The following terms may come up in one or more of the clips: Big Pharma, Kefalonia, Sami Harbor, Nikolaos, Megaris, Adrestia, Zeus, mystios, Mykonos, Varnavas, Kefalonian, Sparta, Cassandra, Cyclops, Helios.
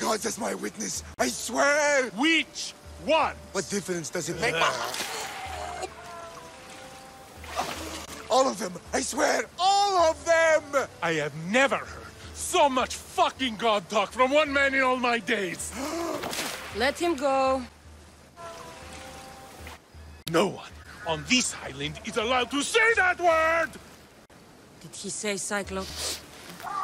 gods as my witness, I swear! Which one? What difference does it make? All of them! I swear! All of them! I have never heard so much fucking god talk from one man in all my days! Let him go. No one on this island is allowed to say that word! Did he say Cyclops?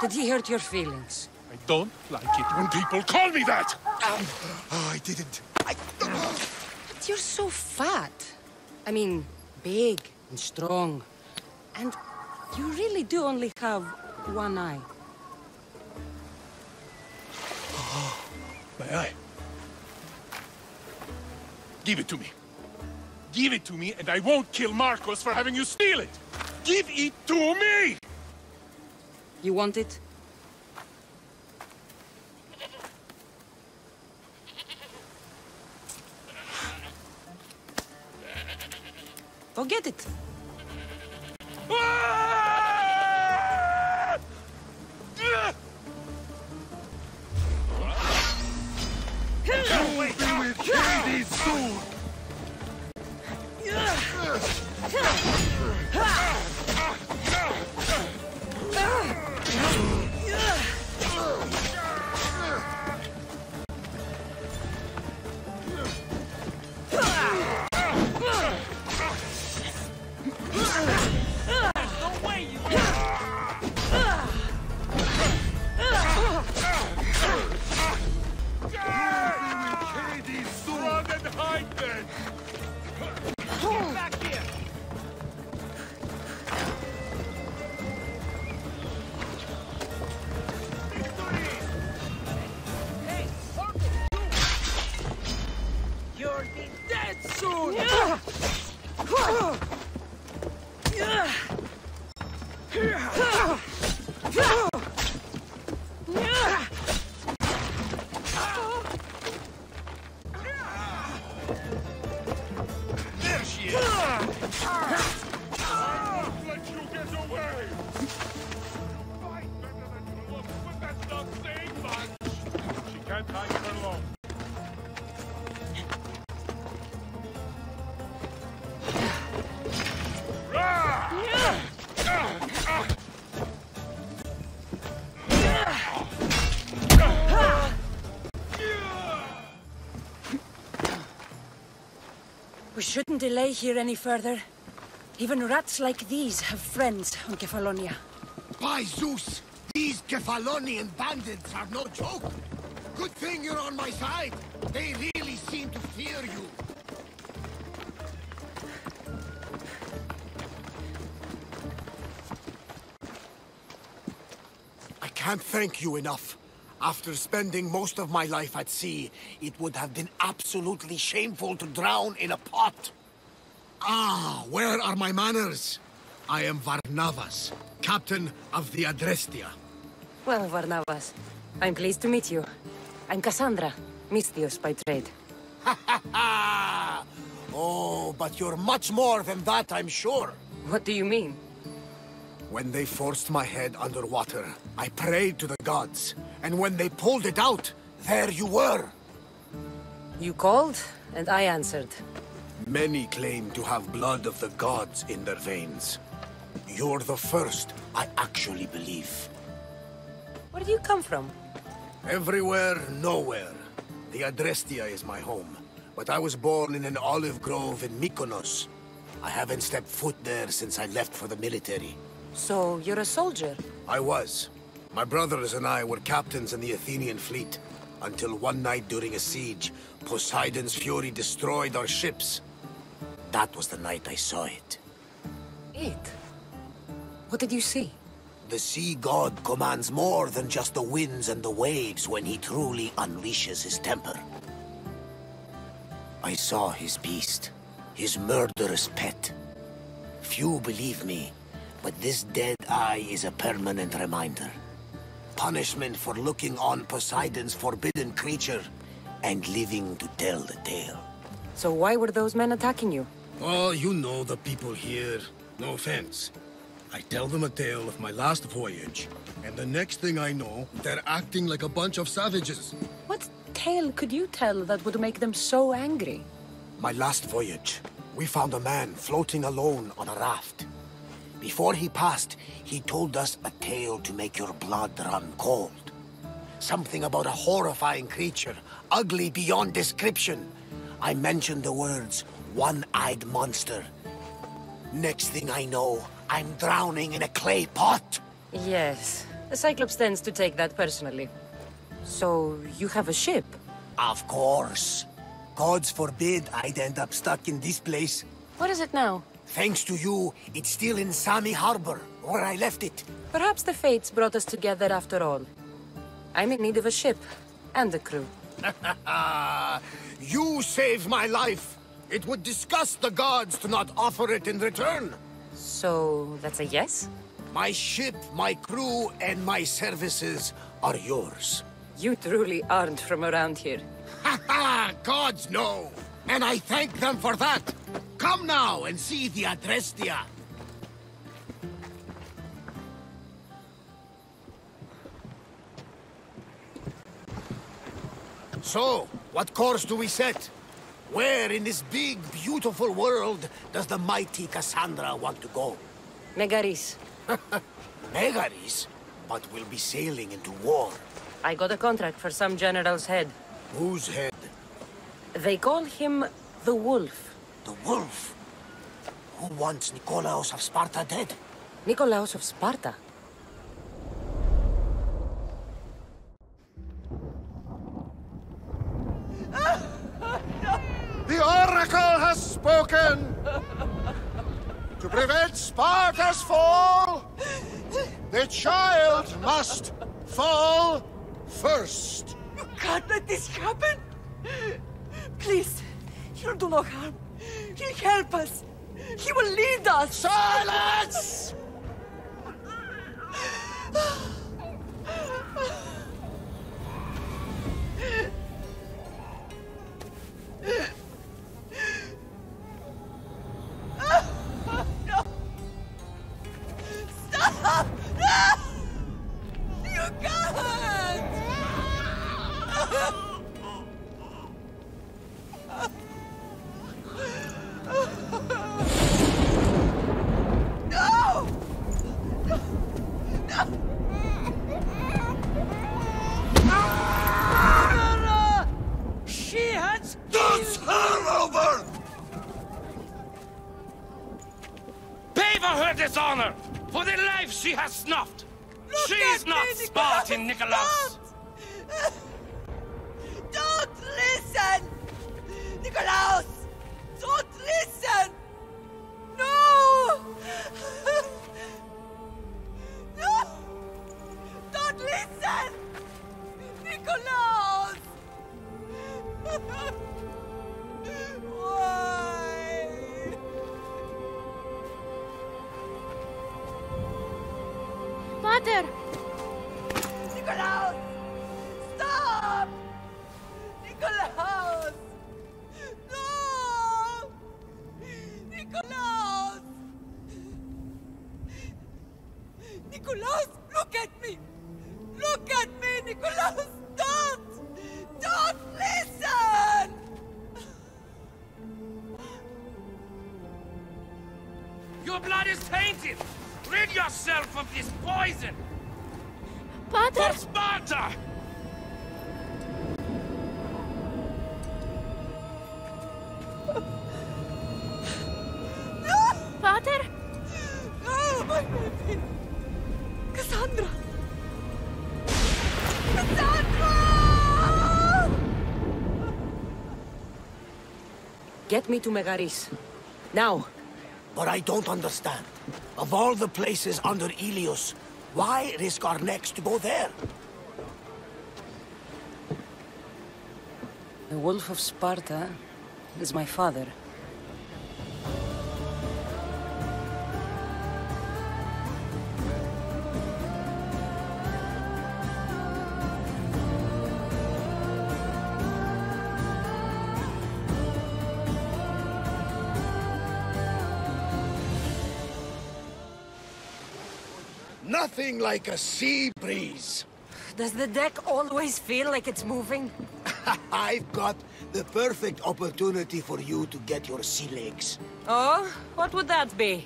Did he hurt your feelings? I don't like it when people call me that! Oh, I didn't. But you're so fat. I mean, big and strong. And you really do only have one eye. Oh, my eye. Give it to me. Give it to me, and I won't kill Marcos for having you steal it. Give it to me! You want it? Go get it. We shouldn't delay here any further. Even rats like these have friends on Kefalonia. By Zeus! These Kefalonian bandits are no joke! Good thing you're on my side! They really seem to fear you! I can't thank you enough. After spending most of my life at sea, it would have been absolutely shameful to drown in a pot. Ah, where are my manners? I am Varnavas, captain of the Adrestia. Well, Varnavas, I'm pleased to meet you. I'm Cassandra, mystios by trade. Ha ha ha! Oh, but you're much more than that, I'm sure. What do you mean? When they forced my head underwater, I prayed to the gods. And when they pulled it out, there you were! You called, and I answered. Many claim to have blood of the gods in their veins. You're the first I actually believe. Where do you come from? Everywhere, nowhere. The Adrestia is my home, but I was born in an olive grove in Mykonos. I haven't stepped foot there since I left for the military. So, you're a soldier? I was. My brothers and I were captains in the Athenian fleet, until one night during a siege, Poseidon's fury destroyed our ships. That was the night I saw it. It? What did you see? The sea god commands more than just the winds and the waves when he truly unleashes his temper. I saw his beast, his murderous pet. Few believe me, but this dead eye is a permanent reminder. Punishment for looking on Poseidon's forbidden creature and living to tell the tale. So why were those men attacking you? Oh, you know the people here. No offense. I tell them a tale of my last voyage, and the next thing I know, they're acting like a bunch of savages. What tale could you tell that would make them so angry? My last voyage, we found a man floating alone on a raft. Before he passed, he told us a tale to make your blood run cold. Something about a horrifying creature, ugly beyond description. I mentioned the words, one-eyed monster. Next thing I know, I'm drowning in a clay pot. Yes, the Cyclops tends to take that personally. So, you have a ship? Of course. Gods forbid I'd end up stuck in this place. What is it now? Thanks to you, it's still in Sami Harbor, where I left it. Perhaps the fates brought us together after all. I'm in need of a ship, and a crew. You saved my life! It would disgust the gods to not offer it in return! So, that's a yes? My ship, my crew, and my services are yours. You truly aren't from around here. Ha ha! Gods know! And I thank them for that! Come now and see the Adrestia! So, what course do we set? Where in this big, beautiful world does the mighty Cassandra want to go? Megaris. Megaris? But we'll be sailing into war. I got a contract for some general's head. Whose head? They call him the Wolf. The Wolf? Who wants Nikolaos of Sparta dead? Nikolaos of Sparta? The Oracle has spoken! To prevent Sparta's fall, the child must fall first. You can't let this happen! Please, he'll do no harm. He'll help us. He will lead us. Silence! Get me to Megaris. Now! But I don't understand. Of all the places under Helios, why risk our necks to go there? The Wolf of Sparta is my father. Nothing like a sea breeze. Does the deck always feel like it's moving? I've got the perfect opportunity for you to get your sea legs. Oh? What would that be?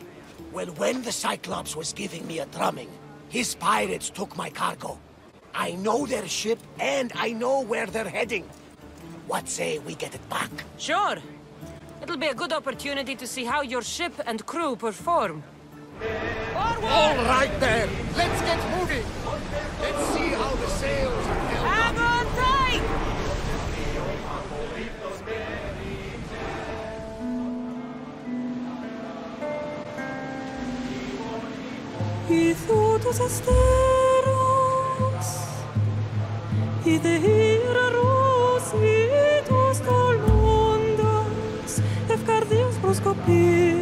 Well, when the Cyclops was giving me a drumming, his pirates took my cargo. I know their ship, and I know where they're heading. What say we get it back? Sure. It'll be a good opportunity to see how your ship and crew perform. Forward! All right then, let's get moving. Let's see how the sails are held up. Hang on tight! He thought us asteros, he the hieros, he tus talmondas, ευκαρδίους προσκοπεί.